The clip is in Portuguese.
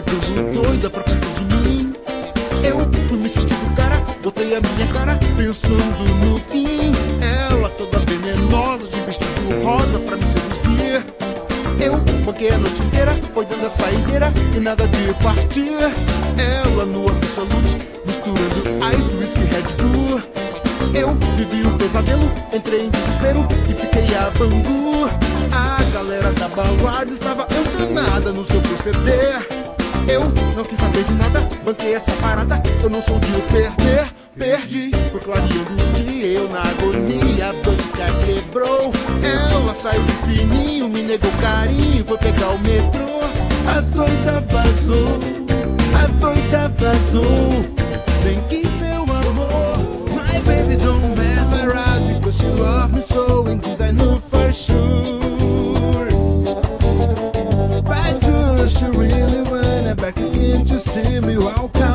mulher dando doida pra frente de mim. Eu fui me sentindo cara, botei a minha cara pensando no fim. Ela toda venenosa, de vestido rosa pra me seduzir. Eu banquei a noite inteira, foi dando a saideira e nada de partir. Ela no absolute, misturando ice, whisky, Red Bull. Eu vivi um pesadelo, entrei em desespero e fiquei a bangu. A galera da balada estava antenada no seu proceder. Eu não quis saber de nada, banquei essa parada, eu não sou de eu perder. Perdi, foi clareando o dia, eu na agonia, a banca quebrou. Ela saiu de fininho, me negou carinho, foi pegar o metrô. A doida vazou, a doida vazou. Tem que baby, don't mess around because you love me so, and this I know for sure. But you really wanna back skin to see me walk out.